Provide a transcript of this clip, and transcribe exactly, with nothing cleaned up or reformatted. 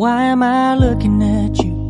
Why am I looking at